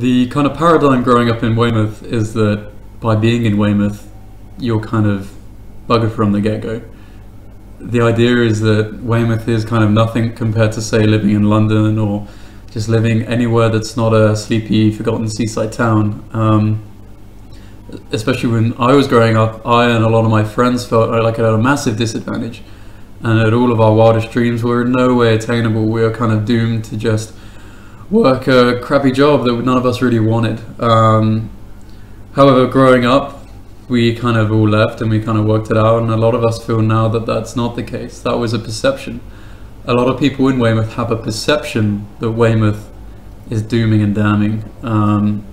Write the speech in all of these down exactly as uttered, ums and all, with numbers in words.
the kind of paradigm growing up in Weymouth is that by being in Weymouth, you're kind of buggered from the get-go. The idea is that Weymouth is kind of nothing compared to, say, living in London or just living anywhere that's not a sleepy, forgotten seaside town. Um, especially when I was growing up, I and a lot of my friends felt like I had a massive disadvantage, and that all of our wildest dreams were in no way attainable. We were kind of doomed to just work a crappy job that none of us really wanted. Um, however, growing up, we kind of all left and we kind of worked it out, and a lot of us feel now that that's not the case. That was a perception. A lot of people in Weymouth have a perception that Weymouth is dooming and damning. Um,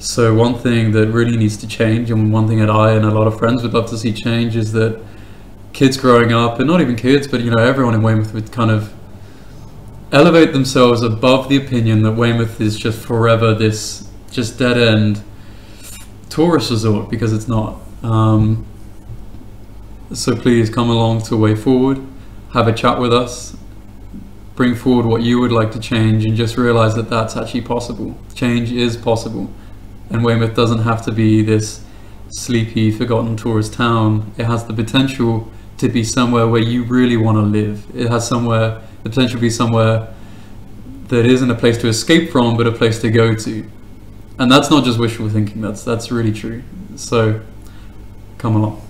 so one thing that really needs to change, and one thing that I and a lot of friends would love to see change, is that kids growing up, and not even kids, but you know, everyone in Weymouth would kind of elevate themselves above the opinion that Weymouth is just forever this just dead end tourist resort, because it's not. Um, so please come along to Weyforward, have a chat with us, bring forward what you would like to change, and just realize that that's actually possible. Change is possible, and Weymouth doesn't have to be this sleepy, forgotten tourist town. It has the potential to be somewhere where you really want to live. It has somewhere, the potential to be somewhere that isn't a place to escape from, but a place to go to. And that's not just wishful thinking, that's, that's really true. So come along.